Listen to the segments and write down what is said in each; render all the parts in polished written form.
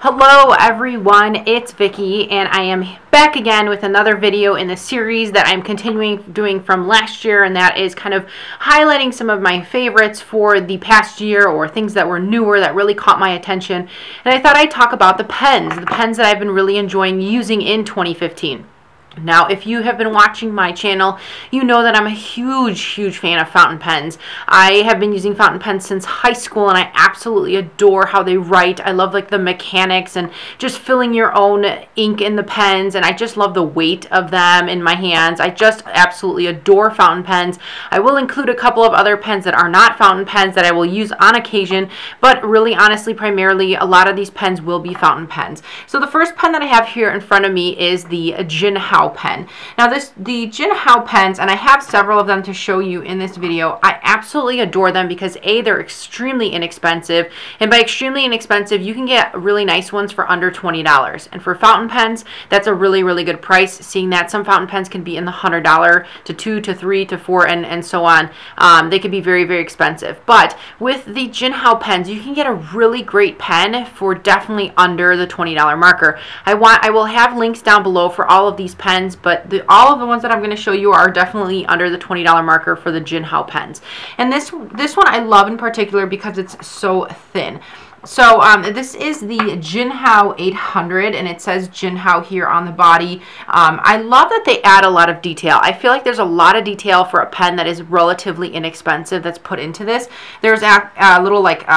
Hello everyone, it's Vicky and I am back again with another video in the series that I'm continuing doing from last year, and that is kind of highlighting some of my favorites for the past year or things that were newer that really caught my attention. And I thought I'd talk about the pens that I've been really enjoying using in 2015. Now, if you have been watching my channel, you know that I'm a huge fan of fountain pens. I have been using fountain pens since high school, and I absolutely adore how they write. I love like the mechanics and just filling your own ink in the pens, and I just love the weight of them in my hands. I just absolutely adore fountain pens. I will include a couple of other pens that are not fountain pens that I will use on occasion, but really honestly, primarily, a lot of these pens will be fountain pens. So the first pen that I have here in front of me is the Jinhao pen. Now the Jinhao pens, and I have several of them to show you in this video, I absolutely adore them because A, they're extremely inexpensive, and by extremely inexpensive you can get really nice ones for under $20, and for fountain pens that's a really good price, seeing that some fountain pens can be in the $100 to $2 to $3 to $4 and so on. They can be very expensive, but with the Jinhao pens you can get a really great pen for definitely under the $20 marker. I will have links down below for all of these pens, but all of the ones that I'm going to show you are definitely under the $20 marker for the Jinhao pens. And this one I love in particular because it's so thin. So this is the Jinhao 800, and it says Jinhao here on the body. I love that they add a lot of detail. I feel like there's a lot of detail for a pen that is relatively inexpensive that's put into this. There's a little like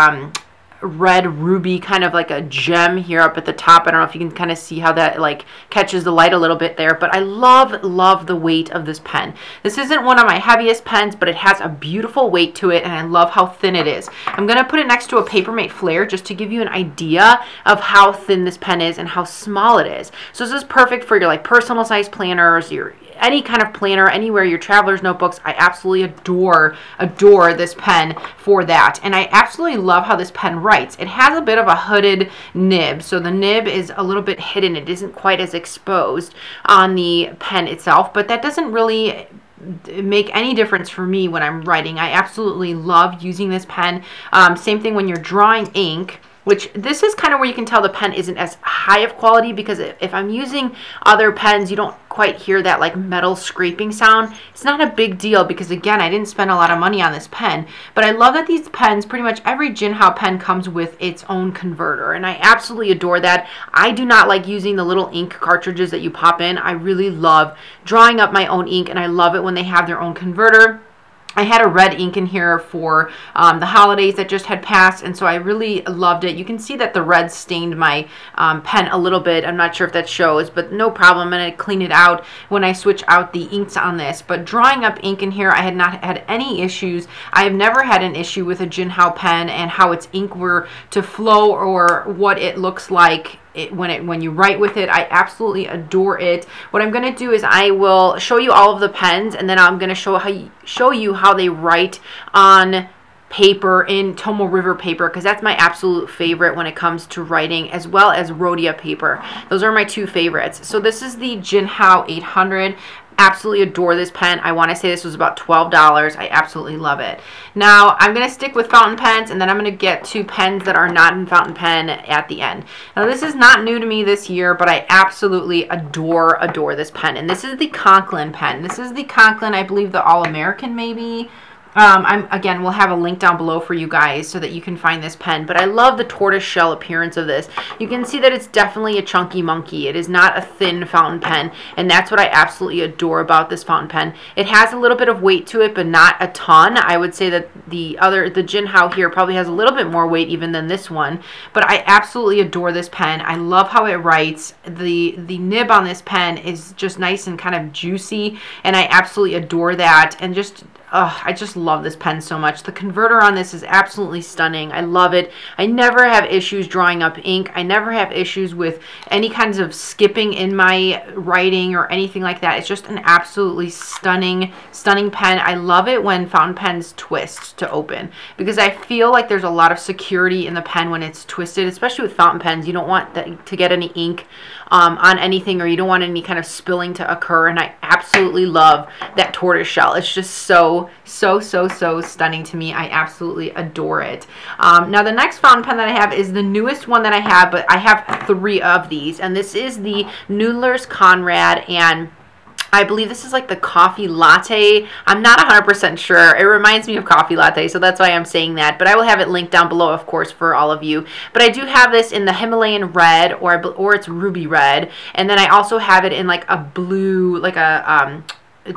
red ruby, kind of like a gem here up at the top. I don't know if you can kind of see how that like catches the light a little bit there, but I love the weight of this pen. This isn't one of my heaviest pens, but it has a beautiful weight to it, and I love how thin it is. I'm going to put it next to a Papermate flare just to give you an idea of how thin this pen is and how small it is. So this is perfect for your like personal size planners, your any kind of planner, anywhere, your traveler's notebooks. I absolutely adore this pen for that. And I absolutely love how this pen writes. It has a bit of a hooded nib, so the nib is a little bit hidden. It isn't quite as exposed on the pen itself, but that doesn't really make any difference for me when I'm writing. I absolutely love using this pen. Same thing when you're drawing ink, which this is kind of where you can tell the pen isn't as high of quality, because if I'm using other pens, you don't quite hear that like metal scraping sound. It's not a big deal because again, I didn't spend a lot of money on this pen, but I love that these pens, pretty much every Jinhao pen comes with its own converter, and I absolutely adore that. I do not like using the little ink cartridges that you pop in. I really love drawing up my own ink, and I love it when they have their own converter. I had a red ink in here for the holidays that just had passed, and so I really loved it. You can see that the red stained my pen a little bit. I'm not sure if that shows, but no problem. And I clean it out when I switch out the inks on this. But drawing up ink in here, I had not had any issues. I have never had an issue with a Jinhao pen and how its ink were to flow or what it looks like when you write with it. I absolutely adore it. What I'm going to do is I will show you all of the pens, and then I'm going to show you how they write on paper in Tomoe River paper, because that's my absolute favorite when it comes to writing, as well as Rhodia paper. Those are my two favorites. So this is the Jinhao 800. Absolutely adore this pen. I want to say this was about $12. I absolutely love it. Now I'm going to stick with fountain pens, and then I'm going to get to pens that are not in fountain pen at the end. Now this is not new to me this year, but I absolutely adore this pen, and this is the Conklin pen. This is the Conklin, I believe the All-American maybe. Again, we'll have a link down below for you guys so that you can find this pen, but I love the tortoise shell appearance of this. You can see that it's definitely a chunky monkey. It is not a thin fountain pen, and that's what I absolutely adore about this fountain pen. It has a little bit of weight to it, but not a ton. I would say that the Jinhao here probably has a little bit more weight even than this one, but I absolutely adore this pen. I love how it writes. The nib on this pen is just nice and kind of juicy, and I absolutely adore that, and just I just love this pen so much. The converter on this is absolutely stunning. I love it. I never have issues drawing up ink. I never have issues with any kinds of skipping in my writing or anything like that. It's just an absolutely stunning pen. I love it when fountain pens twist to open, because I feel like there's a lot of security in the pen when it's twisted, especially with fountain pens. You don't want that to get any ink on anything, or you don't want any kind of spilling to occur, and I absolutely love that tortoise shell. It's just so so stunning to me. I absolutely adore it. Now the next fountain pen that I have is the newest one that I have, but I have three of these, and this is the Noodler's Konrad, and I believe this is like the coffee latte. I'm not 100% sure. It reminds me of coffee latte, so that's why I'm saying that. But I will have it linked down below, of course, for all of you. But I do have this in the Himalayan red, or it's ruby red. And then I also have it in like a blue, like a...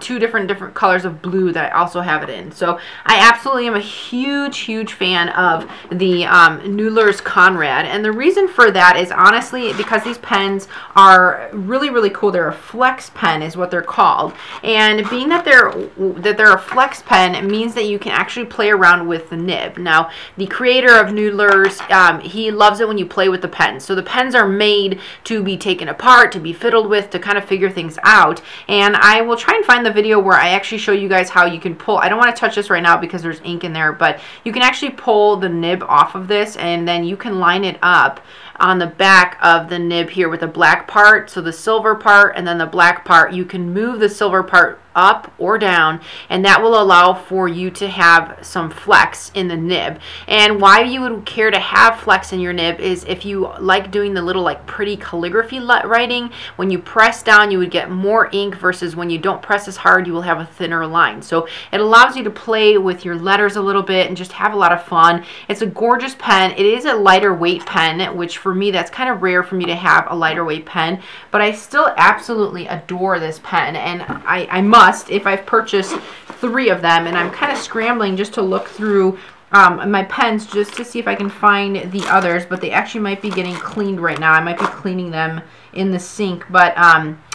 two different colors of blue that I also have it in. So I absolutely am a huge fan of the Noodler's Konrad, and the reason for that is honestly because these pens are really cool. They're a flex pen is what they're called, and being that they're a flex pen, it means that you can actually play around with the nib. Now the creator of Noodler's, he loves it when you play with the pens. So the pens are made to be taken apart, to be fiddled with, to kind of figure things out, and I will try and find the video where I actually show you guys how you can pull. I don't want to touch this right now because there's ink in there, but you can actually pull the nib off of this, and then you can line it up on the back of the nib here with the black part, so the silver part and then the black part. You can move the silver part up or down, and that will allow for you to have some flex in the nib. And why you would care to have flex in your nib is if you like doing the little like pretty calligraphy writing. When you press down, you would get more ink, versus when you don't press as hard, you will have a thinner line. So it allows you to play with your letters a little bit and just have a lot of fun. It's a gorgeous pen. It is a lighter weight pen, which for me, that's kind of rare for me to have a lighter weight pen, but I still absolutely adore this pen, and I must, if I've purchased three of them. And I'm kind of scrambling just to look through my pens just to see if I can find the others, but they actually might be getting cleaned right now. I might be cleaning them in the sink, but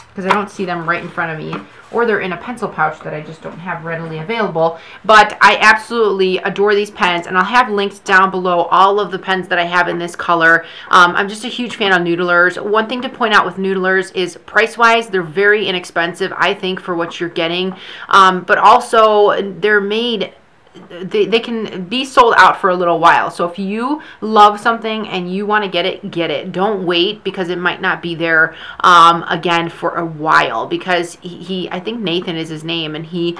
because I don't see them right in front of me, or they're in a pencil pouch that I just don't have readily available. But I absolutely adore these pens, and I'll have links down below all of the pens that I have in this color. I'm just a huge fan of Noodlers. One thing to point out with Noodlers is price-wise, they're very inexpensive, I think, for what you're getting. But also, they're made... They can be sold out for a little while. So if you love something and you want to get it, get it. Don't wait, because it might not be there again for a while, because he I think Nathan is his name, and he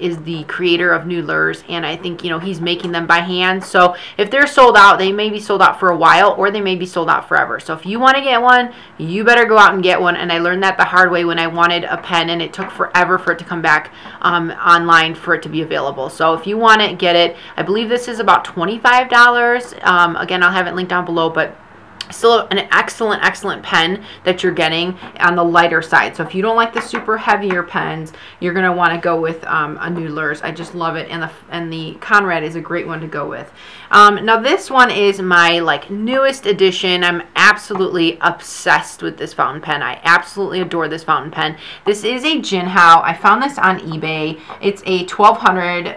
is the creator of Noodlers, and I think, you know, he's making them by hand. So if they're sold out, they may be sold out for a while, or they may be sold out forever. So if you want to get one, you better go out and get one. And I learned that the hard way when I wanted a pen, and it took forever for it to come back online for it to be available. So if you want it, get it. I believe this is about $25. Again, I'll have it linked down below, but still an excellent pen that you're getting on the lighter side. So if you don't like the super heavier pens, you're going to want to go with a Noodlers. I just love it, and the Konrad is a great one to go with. Now this one is my like newest edition. I'm absolutely obsessed with this fountain pen. I absolutely adore this fountain pen. This is a Jinhao. I found this on eBay. It's a 1200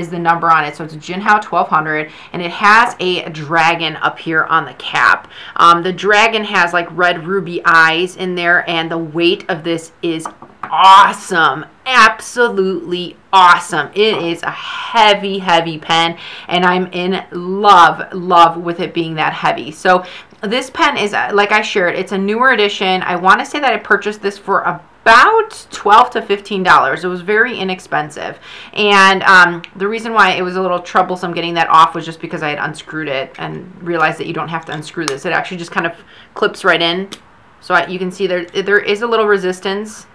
is the number on it, so it's a Jinhao 1200, and it has a dragon up here on the cap. The dragon has like red ruby eyes in there, and the weight of this is awesome. Absolutely awesome. It is a heavy pen, and I'm in love with it being that heavy. So this pen is, like I shared, it's a newer edition. I want to say that I purchased this for about $12 to $15. It was very inexpensive, and the reason why it was a little troublesome getting that off was just because I had unscrewed it and realized that you don't have to unscrew this. It actually just kind of clips right in, so you can see there is a little resistance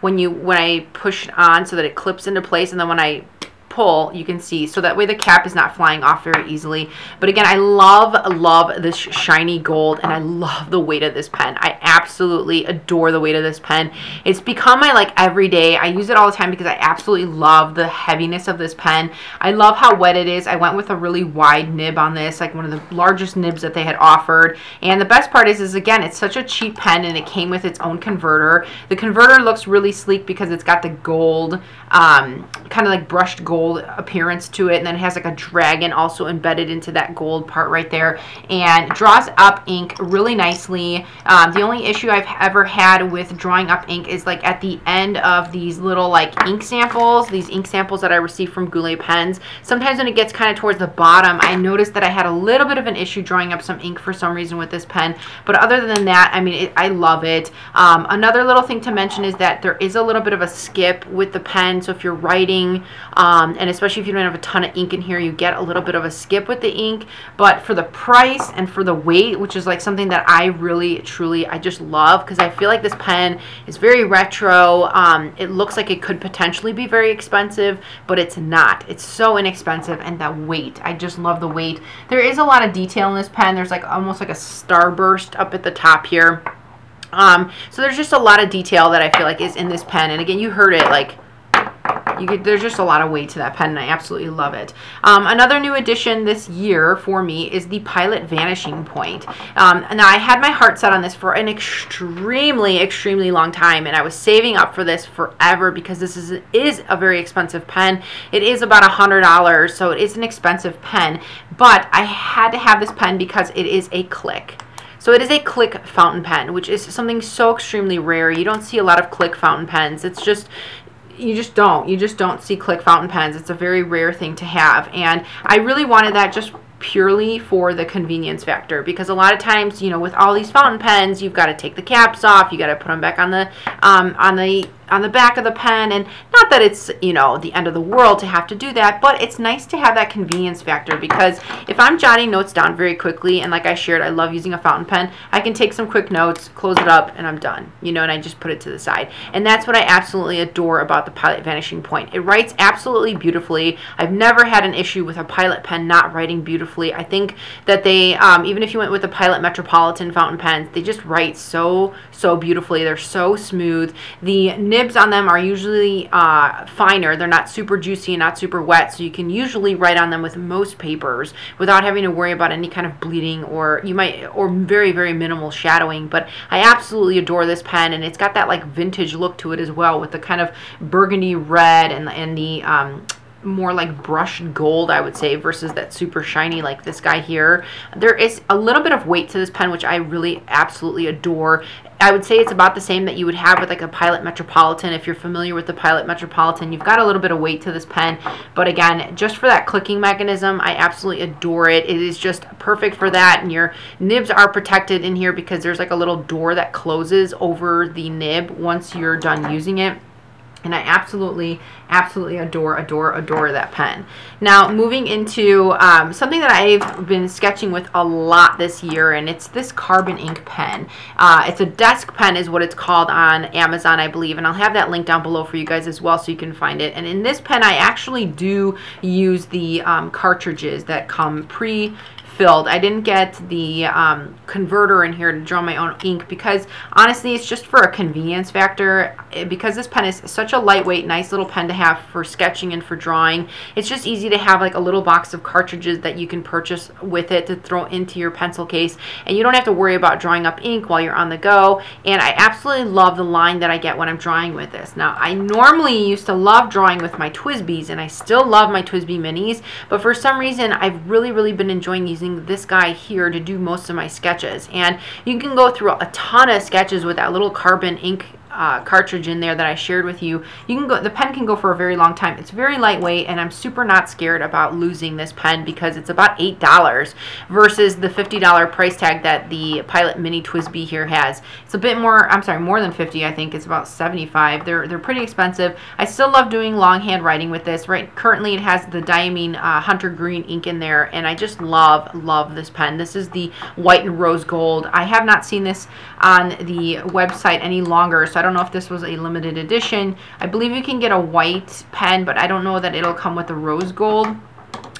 when I push on, so that it clips into place, and then when I pull, you can see, so that way the cap is not flying off very easily. But again, I love this shiny gold, and I love the weight of this pen. I absolutely adore the weight of this pen. It's become my like everyday. I use it all the time because I absolutely love the heaviness of this pen. I love how wet it is. I went with a really wide nib on this, like one of the largest nibs that they had offered. And the best part is again, it's such a cheap pen, and it came with its own converter. The converter looks really sleek because it's got the gold, kind of like brushed gold gold appearance to it, and then it has like a dragon also embedded into that gold part right there, and draws up ink really nicely. The only issue I've ever had with drawing up ink is like at the end of these little like ink samples, these ink samples that I received from Goulet pens. Sometimes when it gets kind of towards the bottom, I noticed that I had a little bit of an issue drawing up some ink for some reason with this pen, but other than that, I mean, I love it. Another little thing to mention is that there is a little bit of a skip with the pen, so if you're writing, and especially if you don't have a ton of ink in here, you get a little bit of a skip with the ink. But for the price and for the weight, which is like something that I really truly, I just love, because I feel like this pen is very retro. It looks like it could potentially be very expensive, but it's not. It's so inexpensive, and that weight, I just love the weight. There is a lot of detail in this pen. There's like almost like a starburst up at the top here. So there's just a lot of detail that I feel like is in this pen, and again, you heard it, like there's just a lot of weight to that pen, and I absolutely love it. Another new addition this year for me is the Pilot Vanishing Point. Now, I had my heart set on this for an extremely long time, and I was saving up for this forever because this is a very expensive pen. It is about $100, so it is an expensive pen, but I had to have this pen because it is a click. So it is a click fountain pen, which is something so extremely rare. You don't see a lot of click fountain pens. It's just, you just don't see click fountain pens. It's a very rare thing to have, and I really wanted that just purely for the convenience factor, because a lot of times, you know, with all these fountain pens, you've got to take the caps off, you got to put them back on the back of the pen, and not that it's, you know, the end of the world to have to do that, but it's nice to have that convenience factor, because if I'm jotting notes down very quickly, and like I shared, I love using a fountain pen, I can take some quick notes, close it up, and I'm done, you know, and I just put it to the side. And that's what I absolutely adore about the Pilot Vanishing Point. It writes absolutely beautifully. I've never had an issue with a Pilot pen not writing beautifully. I think that they, even if you went with the Pilot Metropolitan fountain pens, they just write so beautifully. They're so smooth. The nibs on them are usually finer. They're not super juicy and not super wet, so you can usually write on them with most papers without having to worry about any kind of bleeding or very minimal shadowing. But I absolutely adore this pen, and it's got that like vintage look to it as well, with the kind of burgundy red and the more like brushed gold, I would say, versus that super shiny like this guy here. There is a little bit of weight to this pen, which I really absolutely adore. I would say it's about the same that you would have with like a Pilot Metropolitan. If you're familiar with the Pilot Metropolitan, you've got a little bit of weight to this pen, but again, just for that clicking mechanism, I absolutely adore it. It is just perfect for that, and your nibs are protected in here because there's like a little door that closes over the nib once you're done using it. And I absolutely adore that pen. Now, moving into something that I've been sketching with a lot this year, and it's this carbon ink pen. It's a desk pen is what it's called on Amazon, I believe, and I'll have that link down below for you guys as well so you can find it. And in this pen, I actually do use the cartridges that come pre-filled. I didn't get the converter in here to draw my own ink because honestly, it's just for a convenience factor. Because this pen is such a lightweight, nice little pen to have for sketching and for drawing, it's just easy to have like a little box of cartridges that you can purchase with it to throw into your pencil case, and you don't have to worry about drawing up ink while you're on the go. And I absolutely love the line that I get when I'm drawing with this. Now, I normally used to love drawing with my TWSBIs, and I still love my TWSBI minis, but for some reason, I've really been enjoying using this guy here to do most of my sketches. And you can go through a ton of sketches with that little carbon ink cartridge in there that I shared with you. The pen can go for a very long time. It's very lightweight, and I'm super not scared about losing this pen because it's about $8 versus the $50 price tag that the Pilot Mini TWSBI here has. It's a bit more, I'm sorry, more than 50. I think it's about 75. They're pretty expensive. I still love doing longhand writing with this. Right, currently it has the Diamine Hunter Green ink in there, and I just love this pen. This is the white and rose gold. I have not seen this on the website any longer, so I don't know if this was a limited edition. I believe you can get a white pen, but I don't know that it'll come with the rose gold.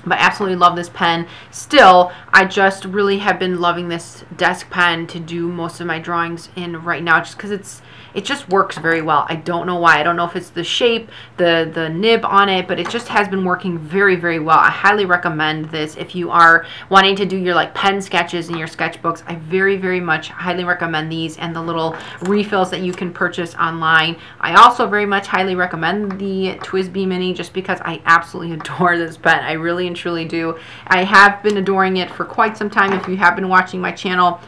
But absolutely love this pen. Still, I just really have been loving this desk pen to do most of my drawings in right now, just because it just works very well. I don't know why. I don't know if it's the shape, the nib on it, but it just has been working very, very well. I highly recommend this if you are wanting to do your like pen sketches in your sketchbooks. I very, very much highly recommend these and the little refills that you can purchase online. I also very much highly recommend the TWSBI Mini just because I absolutely adore this pen. I really and truly do. I have been adoring it for quite some time. If you have been watching my channel,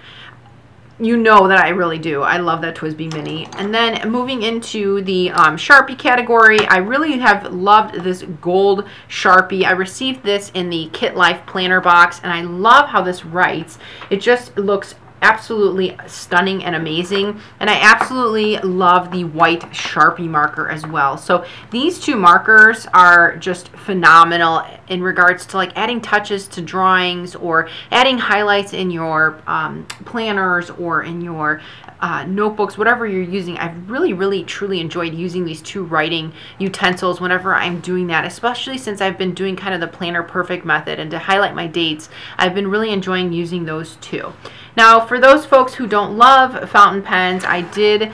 you know that I really do. I love that TWSBI Mini. And then moving into the Sharpie category, I really have loved this gold Sharpie. I received this in the Kit Life planner box, and I love how this writes. It just looks absolutely stunning and amazing, and I absolutely love the white Sharpie marker as well. So these two markers are just phenomenal in regards to like adding touches to drawings or adding highlights in your planners or in your notebooks, whatever you're using. I've really, really, truly enjoyed using these two writing utensils whenever I'm doing that, especially since I've been doing kind of the planner perfect method, and to highlight my dates, I've been really enjoying using those two. Now, for those folks who don't love fountain pens, I did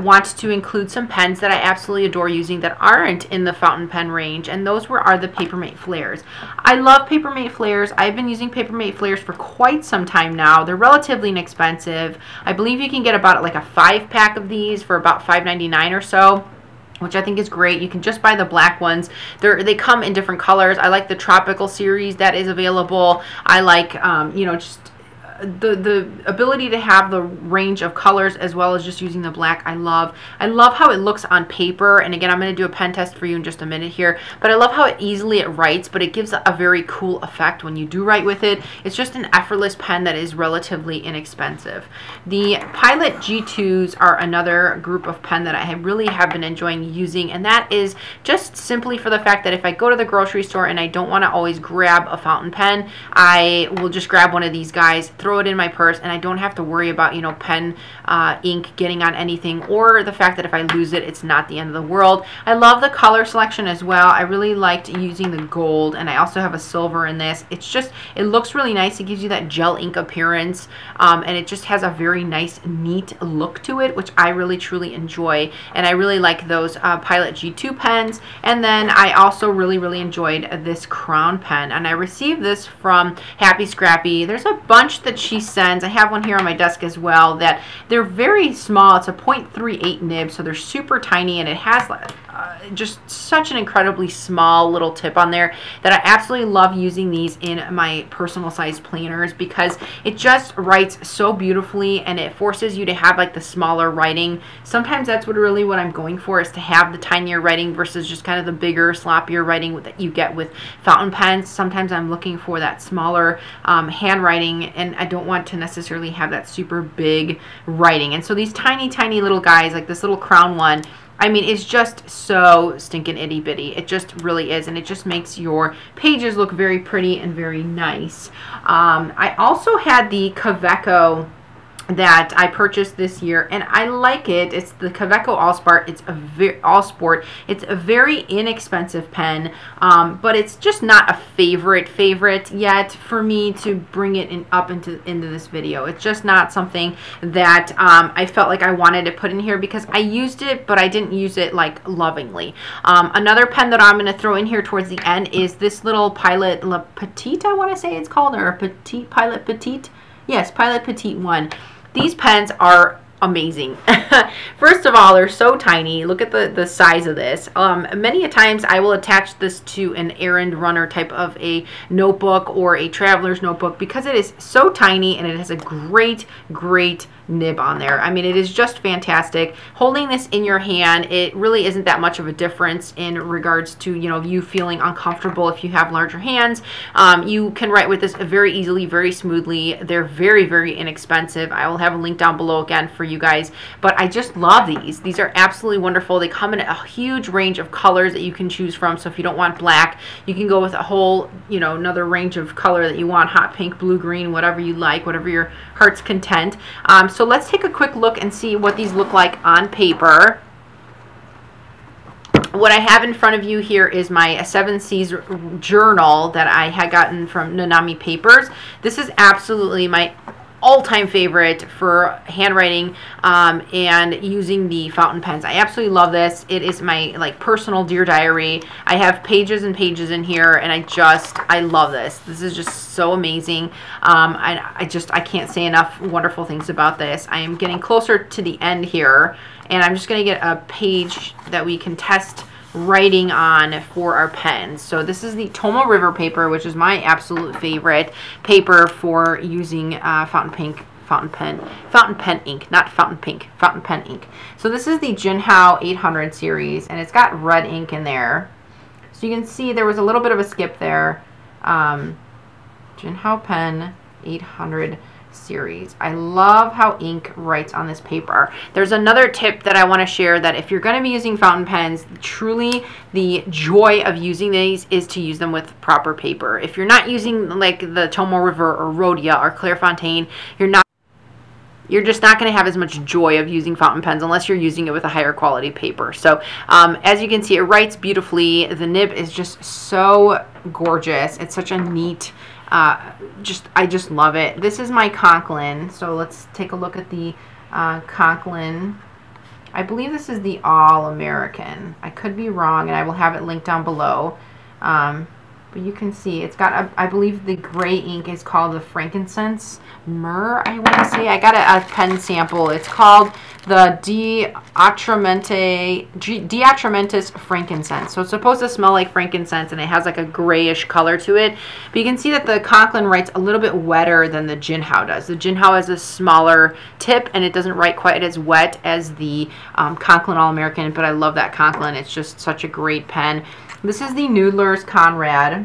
want to include some pens that I absolutely adore using that aren't in the fountain pen range, and those are the Papermate flares. I love Papermate flares. I've been using Papermate flares for quite some time now. They're relatively inexpensive. I believe you can get about like a 5-pack of these for about $5.99 or so, which I think is great. You can just buy the black ones. They come in different colors. I like the tropical series that is available. I like, you know, just the ability to have the range of colors as well as just using the black. I love how it looks on paper, and again, I'm going to do a pen test for you in just a minute here, but I love how easily it writes, but it gives a very cool effect when you do write with it. It's just an effortless pen that is relatively inexpensive. The Pilot G2s are another group of pen that I really have been enjoying using, and that is just simply for the fact that if I go to the grocery store and I don't want to always grab a fountain pen, I will just grab one of these guys, throw it in my purse, and I don't have to worry about, you know, pen ink getting on anything, or the fact that if I lose it, it's not the end of the world. I love the color selection as well. I really liked using the gold, and I also have a silver in this. It's just, it looks really nice. It gives you that gel ink appearance, and it just has a very nice, neat look to it, which I really, truly enjoy, and I really like those Pilot G2 pens. And then I also really, really enjoyed this Crown pen, and I received this from Happy Scrappy. There's a bunch that she sends. I have one here on my desk as well that they're very small. It's a 0.38 nib, so they're super tiny, and it has just such an incredibly small little tip on there that I absolutely love using these in my personal size planners because it just writes so beautifully, and it forces you to have like the smaller writing. Sometimes that's what I'm going for, is to have the tinier writing versus just kind of the bigger, sloppier writing that you get with fountain pens. Sometimes I'm looking for that smaller handwriting, and I don't want to necessarily have that super big writing. And so these tiny, tiny little guys, like this little Crown one, I mean, it's just so stinking itty bitty. It just really is, and it just makes your pages look very pretty and very nice. I also had the Kaweco that I purchased this year, and I like it. It's the Kaweco AL Sport. It's a very inexpensive pen, but it's just not a favorite yet for me to bring it up into this video. It's just not something that I felt like I wanted to put in here because I used it, but I didn't use it like lovingly. Another pen that I'm going to throw in here towards the end is this little Pilot Petite, I want to say it's called, or Petite Pilot Petite. Yes, Pilot Petite one. These pens are amazing. First of all, they're so tiny. Look at the size of this. Many a times I will attach this to an errand runner type of a notebook or a traveler's notebook because it is so tiny, and it has a great nib on there. I mean, it is just fantastic. Holding this in your hand, it really isn't that much of a difference in regards to, you know, you feeling uncomfortable if you have larger hands. You can write with this very easily, very smoothly. They're very, very inexpensive. I will have a link down below again for you guys, but I just love these. These are absolutely wonderful. They come in a huge range of colors that you can choose from. So if you don't want black, you can go with a whole, you know, another range of color that you want, hot pink, blue, green, whatever you like, whatever your heart's content. So let's take a quick look and see what these look like on paper. What I have in front of you here is my Seven Seas journal that I had gotten from Nanami Papers. This is absolutely my all-time favorite for handwriting and using the fountain pens. I absolutely love this. It is my like personal dear diary. I have pages and pages in here, and I love this. This is just so amazing. I can't say enough wonderful things about this. I am getting closer to the end here, and I'm just going to get a page that we can test writing on for our pens. So this is the Tomoe River paper, which is my absolute favorite paper for using fountain pen ink. So this is the Jinhao 800 series, and it's got red ink in there. So you can see there was a little bit of a skip there. Jinhao pen 800 series. I love how ink writes on this paper. There's another tip that I want to share, that if you're going to be using fountain pens, truly the joy of using these is to use them with proper paper. If you're not using like the Tomoe River or Rhodia or Clairefontaine, you're just not going to have as much joy of using fountain pens unless you're using it with a higher quality paper. So as you can see, it writes beautifully. The nib is just so gorgeous. It's such a neat, I just love it. This is my Conklin. So let's take a look at the Conklin. I believe this is the All-American. I could be wrong, and I will have it linked down below. But you can see it's got, I believe the gray ink is called the frankincense myrrh, I want to say. I got a pen sample. It's called the diatramentus frankincense. So it's supposed to smell like frankincense, and it has like a grayish color to it. But you can see that the Conklin writes a little bit wetter than the Jinhao does. The Jinhao has a smaller tip, and it doesn't write quite as wet as the Conklin All-American, but I love that Conklin. It's just such a great pen. This is the Noodler's Konrad,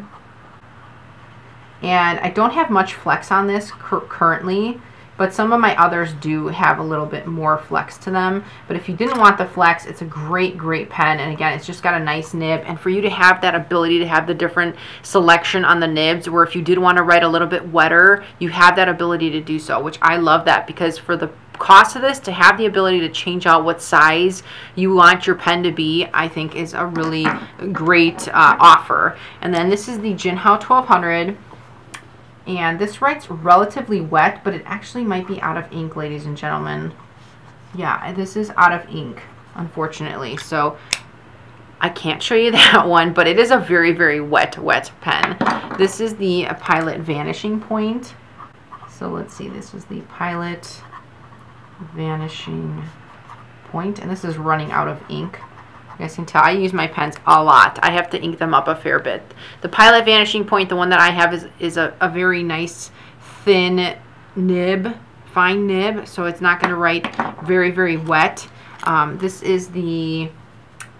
and I don't have much flex on this currently, but some of my others do have a little bit more flex to them. But if you didn't want the flex, it's a great, great pen, and again, it's just got a nice nib, and for you to have that ability to have the different selection on the nibs, where if you did want to write a little bit wetter, you have that ability to do so, which I love that, because for the cost of this, to have the ability to change out what size you want your pen to be, I think is a really great offer. And then this is the Jinhao 1200, and this writes relatively wet, but it actually might be out of ink, ladies and gentlemen. Yeah, this is out of ink, unfortunately, so I can't show you that one, but it is a very, very wet pen. This is the Pilot Vanishing Point. So let's see, this is the Pilot Vanishing Point, and this is running out of ink. You guys can tell I use my pens a lot. I have to ink them up a fair bit. The Pilot Vanishing Point, the one that I have, is a very nice thin nib, fine nib, so it's not going to write very, very wet. This is the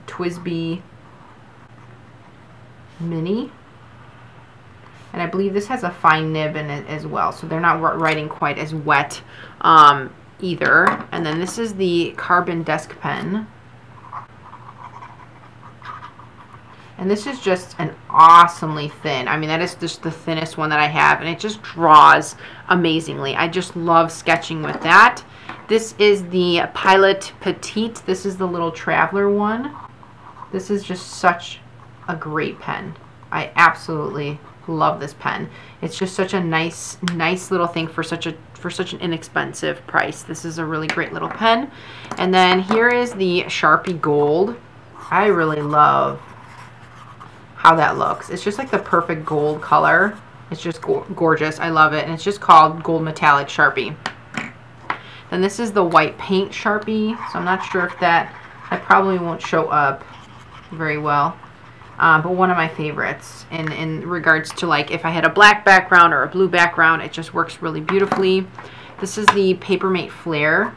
TWSBI Mini, and I believe this has a fine nib in it as well, so they're not writing quite as wet either. And then this is the Carbon Desk Pen, and this is just an awesomely thin, I mean, that is just the thinnest one that I have, and it just draws amazingly. I just love sketching with that. This is the Pilot Petite. This is the little traveler one. This is just such a great pen. I absolutely love this pen. It's just such a nice little thing for such an inexpensive price. This is a really great little pen. And then here is the Sharpie Gold. I really love how that looks. It's just like the perfect gold color. It's just gorgeous. I love it. And it's just called Gold Metallic Sharpie. Then this is the White Paint Sharpie. So I'm not sure if that probably won't show up very well. But one of my favorites in regards to, like, if I had a black background or a blue background, it just works really beautifully. This is the Papermate Flare.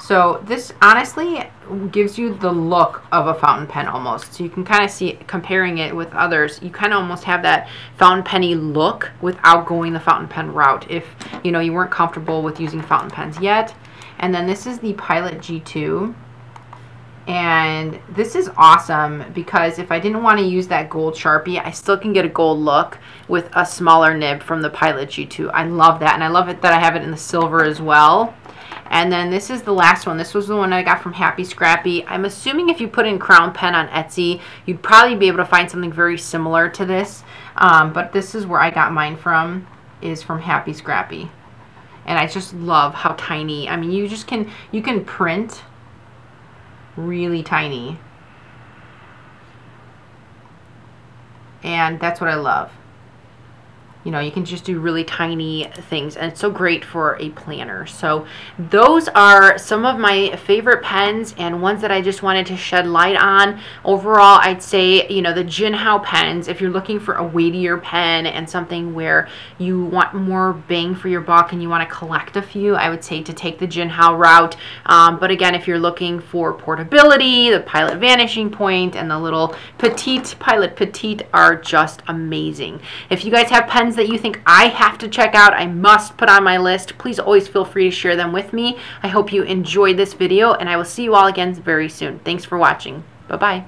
So this honestly gives you the look of a fountain pen almost. So you can kind of see, comparing it with others, you kind of almost have that fountain penny look without going the fountain pen route, if you know you weren't comfortable with using fountain pens yet. And then this is the Pilot G2. And this is awesome because if I didn't want to use that gold Sharpie, I still can get a gold look with a smaller nib from the Pilot G2. I love that, and I love it that I have it in the silver as well. And then this is the last one. This was the one I got from Happy Scrappy. I'm assuming if you put in Crown Pen on Etsy, you'd probably be able to find something very similar to this. But this is where I got mine from, is from Happy Scrappy. And I just love how tiny. I mean, you just can, you can print really tiny. And that's what I love. You know, you can just do really tiny things, and it's so great for a planner. So those are some of my favorite pens and ones that I just wanted to shed light on. Overall, I'd say, you know, the Jinhao pens, if you're looking for a weightier pen and something where you want more bang for your buck and you want to collect a few, I would say to take the Jinhao route. But again, if you're looking for portability, the Pilot Vanishing Point and the little Petite, Pilot Petite, are just amazing. If you guys have pens that you think I have to check out, I must put on my list, please always feel free to share them with me. I hope you enjoyed this video, and I will see you all again very soon. Thanks for watching. Bye-bye.